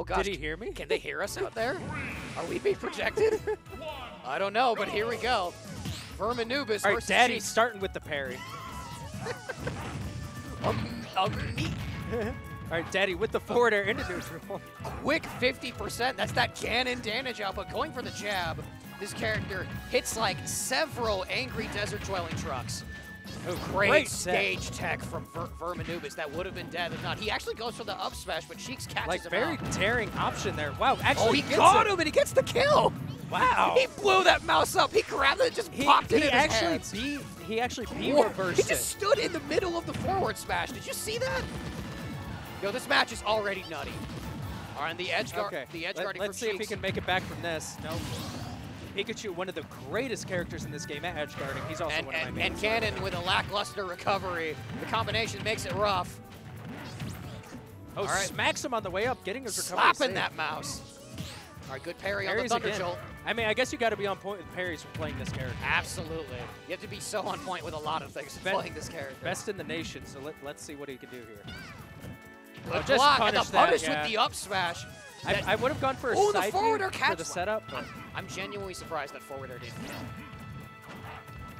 Oh gosh. Did he hear me? Can they hear us out there? Are we being projected? I don't know, but here we go. Vermanubis versus Daddy's Cheeks. Starting with the parry. All right, Daddy with the forward air into the roll. Quick 50%. That's that Ganon damage output. Going for the jab. This character hits like several angry desert dwelling trucks. Oh, great stage tech from Vermanubis. That would have been dead if not. He actually goes for the up smash, but Cheeks catches him very out. Daring option there. Wow, actually he gets caught him and he gets the kill. Wow. He blew that mouse up. He grabbed it and just popped it in his hands. He actually reversed it. He just stood in the middle of the forward smash. Did you see that? Yo, this match is already nutty. All right, and the edge guard. The edge guarding from Cheeks. Let's see if he can make it back from this. Nope. Pikachu, one of the greatest characters in this game at edge guarding. He's also one of my main. And Ganon with a lackluster recovery. The combination makes it rough. Oh, right. Smacks him on the way up, getting his recovery. Slapping that mouse. All right, good parry on the Thunder Jolt. I mean, I guess you got to be on point with parries when playing this character. Absolutely. You have to be so on point with a lot of things playing this character. Best in the nation, so let's see what he can do here. Good block, and the punish with the up smash. I would have gone for a side forwarder catch for the setup. I'm genuinely surprised that forwarder didn't kill.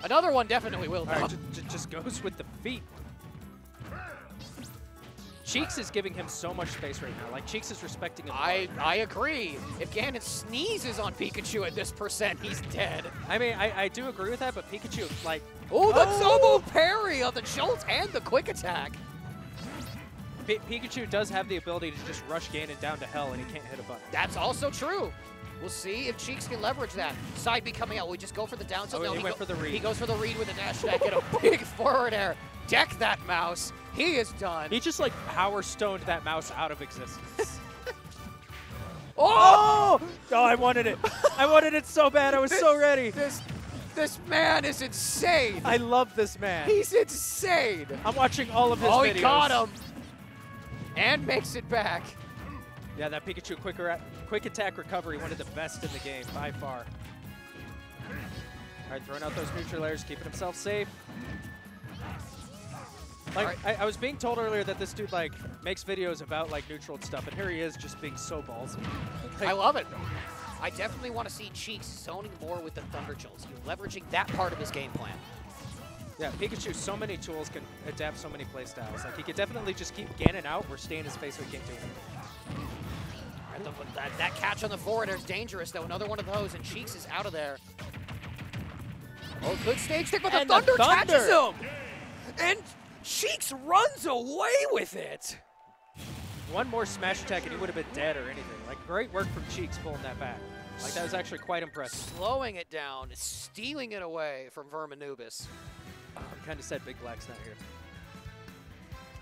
Another one definitely will. Right, just goes with the feet. Cheeks is giving him so much space right now. Like, Cheeks is respecting him. I agree. If Ganon sneezes on Pikachu at this percent, he's dead. I mean, I do agree with that, but Pikachu, like... Ooh, the double parry of the jolt and the quick attack. Pikachu does have the ability to just rush Ganon down to hell and he can't hit a button. That's also true. We'll see if Cheeks can leverage that. Side B coming out. We just go for the down tilt. Oh, he went for the read. He goes for the read with a dash attack and a big forward air. Deck that mouse. He is done. He just like power stoned that mouse out of existence. Oh! Oh, I wanted it. I wanted it so bad. I was so ready. This man is insane. I love this man. He's insane. I'm watching all of his videos. Oh, he caught him. And makes it back. Yeah, that Pikachu quick attack recovery, one of the best in the game by far. All right, throwing out those neutral airs, keeping himself safe. Like, right. I was being told earlier that this dude like makes videos about like neutral and stuff, and here he is just being so ballsy. Like, I love it. I definitely want to see Cheeks zoning more with the Thunder Jolts, leveraging that part of his game plan. Yeah, Pikachu, so many tools, can adapt so many playstyles. Like, he could definitely just keep Ganon out or stay in his face so he can't do it. Right, that catch on the forward air is dangerous, though. Another one of those, and Cheeks is out of there. Oh, good stage stick, but the thunder catches him! And Cheeks runs away with it! One more smash attack and he would have been dead or anything. Like, great work from Cheeks pulling that back. Like, that was actually quite impressive. Slowing it down, stealing it away from Vermanubis. Oh, I kind of said Big Black's not here.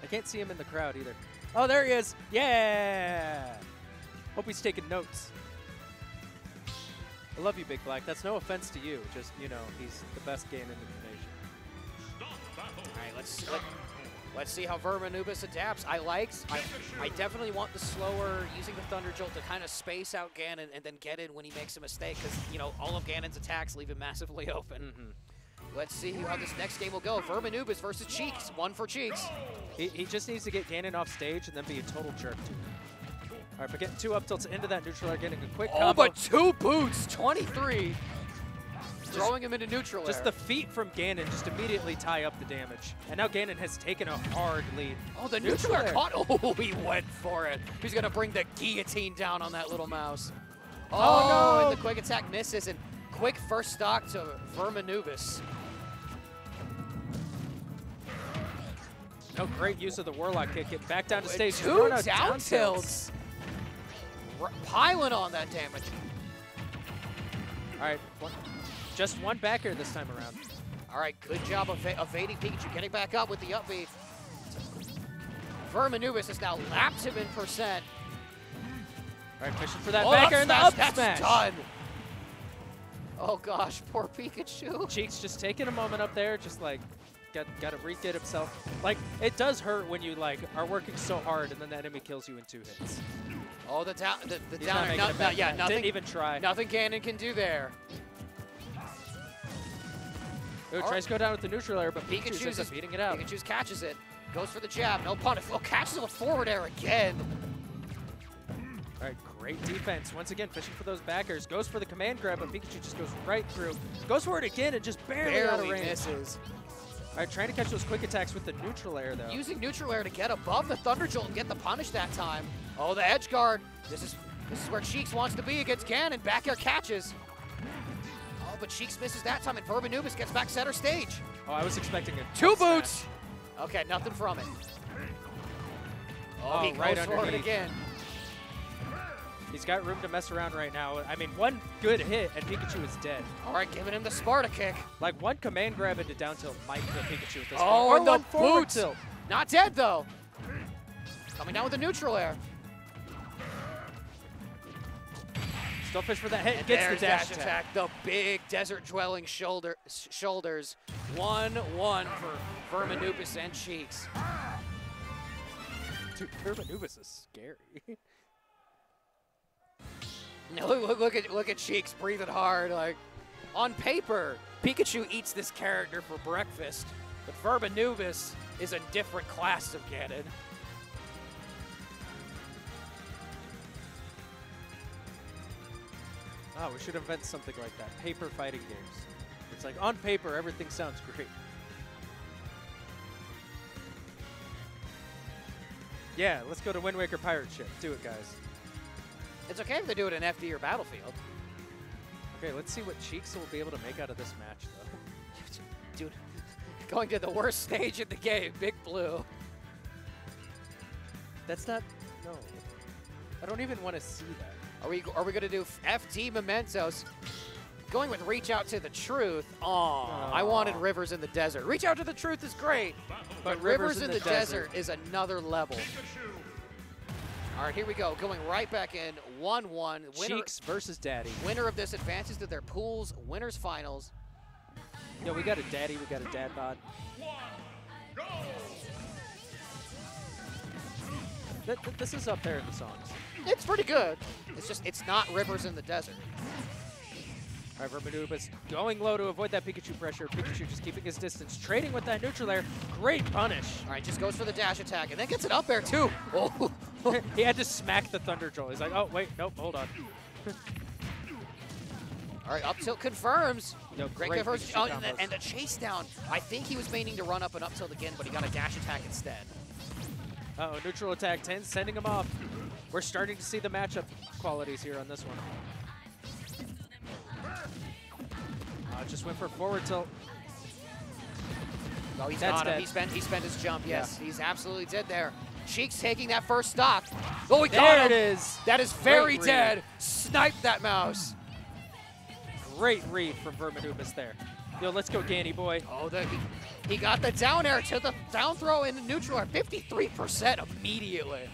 I can't see him in the crowd either. Oh, there he is. Yeah. Hope he's taking notes. I love you, Big Black. That's no offense to you. Just, you know, he's the best Ganon in the nation. All right, let's see how Vermanubis adapts. I definitely want the slower, using the Thunder Jolt to kind of space out Ganon and then get in when he makes a mistake because, you know, all of Ganon's attacks leave him massively open. Mm-hmm. Let's see how this next game will go. Vermanubis versus Cheeks. One for Cheeks. He just needs to get Ganon off stage and then be a total jerk to him. All right, but getting two up tilts into that neutral air, getting a quick combo. But two boots, 23. Throwing him into neutral air. Just the feet from Ganon just immediately tie up the damage. And now Ganon has taken a hard lead. Oh, the neutral air caught. Oh, he went for it. He's going to bring the guillotine down on that little mouse. Oh, no. And the quick attack misses. And quick first stock to Vermanubis. No great use of the Warlock kick. Get back down to stage. Two down tilts. Piling on that damage. All right, just one back air this time around. All right, good job of evading Pikachu. Getting back up with the up beat. Vermanubis has now lapped him in percent. All right, pushing for that back air and the up smash. That's done. Oh gosh, poor Pikachu. Cheeks just taking a moment up there, just like got to re-get himself. Like, it does hurt when you like are working so hard and then the enemy kills you in two hits. Oh, the downer. Yeah, nothing. Didn't even try. Nothing Ganon can do there. Ooh, tries to go down with the neutral air, but Pikachu's just beating it out. Pikachu catches it, goes for the jab, no punish. Oh, catches a forward air again. All right, All right, great defense. Once again, fishing for those backers. Goes for the command grab, but Pikachu just goes right through. Goes for it again and just barely out of range. Misses. All right, trying to catch those quick attacks with the neutral air, though. Using neutral air to get above the Thunder Jolt and get the punish that time. Oh, the edge guard. This is where Cheeks wants to be against Ganon. Back air catches. Oh, but Cheeks misses that time, and Vermanubis gets back center stage. Oh, I was expecting a two boots. Smash. Okay, nothing from it. Oh, he right for it again. He's got room to mess around right now. I mean, one good hit and Pikachu is dead. All right, giving him the Sparta kick. Like one command grab into down tilt might kill Pikachu at this point. Oh, and the forward tilt. Not dead though. Coming down with the neutral air. Still fish for that hit. And gets the dash attack. The big desert dwelling shoulders. 1-1 for Vermanubis and Cheeks. Dude, Vermanubis is scary. No, look at Cheeks breathing hard. Like, on paper, Pikachu eats this character for breakfast, but Vermanubis is a different class of Ganon. Oh, we should invent something like that. Paper fighting games. It's like, on paper, everything sounds great. Yeah, let's go to Wind Waker Pirate Ship. Do it, guys. It's okay if they do it in FD or Battlefield. Okay, let's see what Cheeks will be able to make out of this match, though. Dude, going to the worst stage in the game, Big Blue. That's not, no. I don't even want to see that. Are we gonna do FD Mementos? Going with Reach Out to the Truth. Aww, I wanted Rivers in the Desert. Reach Out to the Truth is great, but Rivers in the Desert is another level. All right, here we go. Going right back in, 1-1. Cheeks versus Daddy. Winner of this advances to their pool's winners finals. No, we got a Daddy. We got a Dad bod. This is up there in the songs. It's pretty good. It's just it's not Rivers in the Desert. All right, Vermanubis going low to avoid that Pikachu pressure. Pikachu just keeping his distance, trading with that neutral air. Great punish. All right, just goes for the dash attack and then gets it up air too. Oh. He had to smack the Thunder Jolt. He's like, oh, wait, nope, hold on. All right, up tilt confirms. No, great confirms. Oh, and the chase down. I think he was meaning to run up and up tilt again, but he got a dash attack instead. Uh-oh, neutral attack 10, sending him off. We're starting to see the matchup qualities here on this one. Just went for forward tilt. Oh, he's on him. He spent his jump, yes. Yeah. He's absolutely dead there. Cheeks taking that first stock. Oh, he got him. There it is. That is very dead. Snipe that mouse. Great read from Vermanubis there. Yo, let's go, Ganny boy. Oh, he got the down air to the down throw in the neutral air. 53% immediately.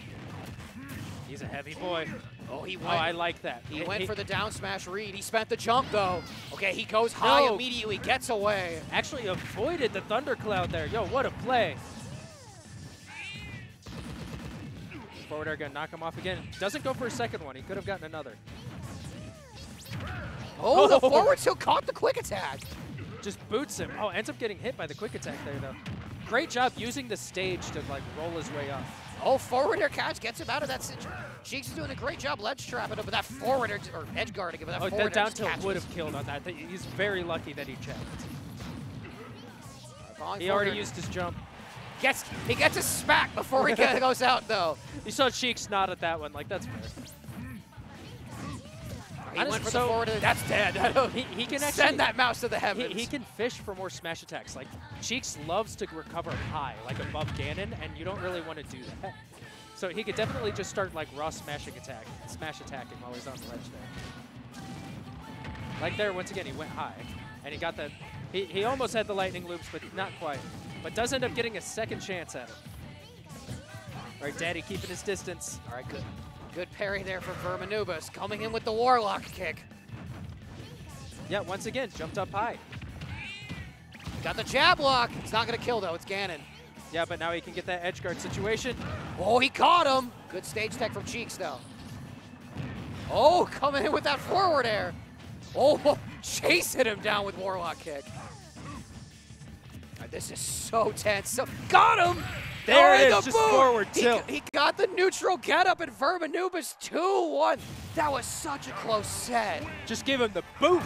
He's a heavy boy. Oh, he went. Oh, I like that. He went for the down smash read. He spent the jump, though. Okay, he goes high immediately, gets away. Actually avoided the thundercloud there. Yo, what a play. Forward air gonna knock him off again. Doesn't go for a second one. He could have gotten another. Oh, the forward tilt caught the quick attack. Just boots him. Oh, ends up getting hit by the quick attack there, though. Great job using the stage to, like, roll his way up. Oh, forward air catch gets him out of that situation. Cheeks is doing a great job ledge trapping him with that forward air, or edge guarding him with that forward air. Oh, that down tilt would have killed on that. He's very lucky that he checked. He already used his jump. He gets a smack before he goes out, though. You saw Cheeks nod at that one. Like, that's fair. That's dead. He can actually send that mouse to the heavens. He can fish for more smash attacks. Like, Cheeks loves to recover high, like above Ganon, and you don't really want to do that. So he could definitely just start, like, raw smash attacking while he's on the ledge there. Like there, once again, he went high. And he got that. He almost had the lightning loops, but not quite. But does end up getting a second chance at him. All right, Daddy keeping his distance. All right, good parry there for Vermanubis. Coming in with the Warlock kick. Yeah, once again, jumped up high. Got the jab lock. It's not going to kill, though. It's Ganon. Yeah, but now he can get that edge guard situation. Oh, he caught him. Good stage tech from Cheeks, though. Oh, coming in with that forward air. Oh, Chase hit him down with Warlock kick. This is so tense. Got him! There it is, just forward tilt. He got the neutral getup and Vermanubis 2-1. That was such a close set. Just give him the boot.